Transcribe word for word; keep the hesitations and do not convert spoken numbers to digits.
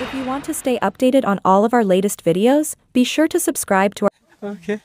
If you want to stay updated on all of our latest videos, be sure to subscribe to our... Okay.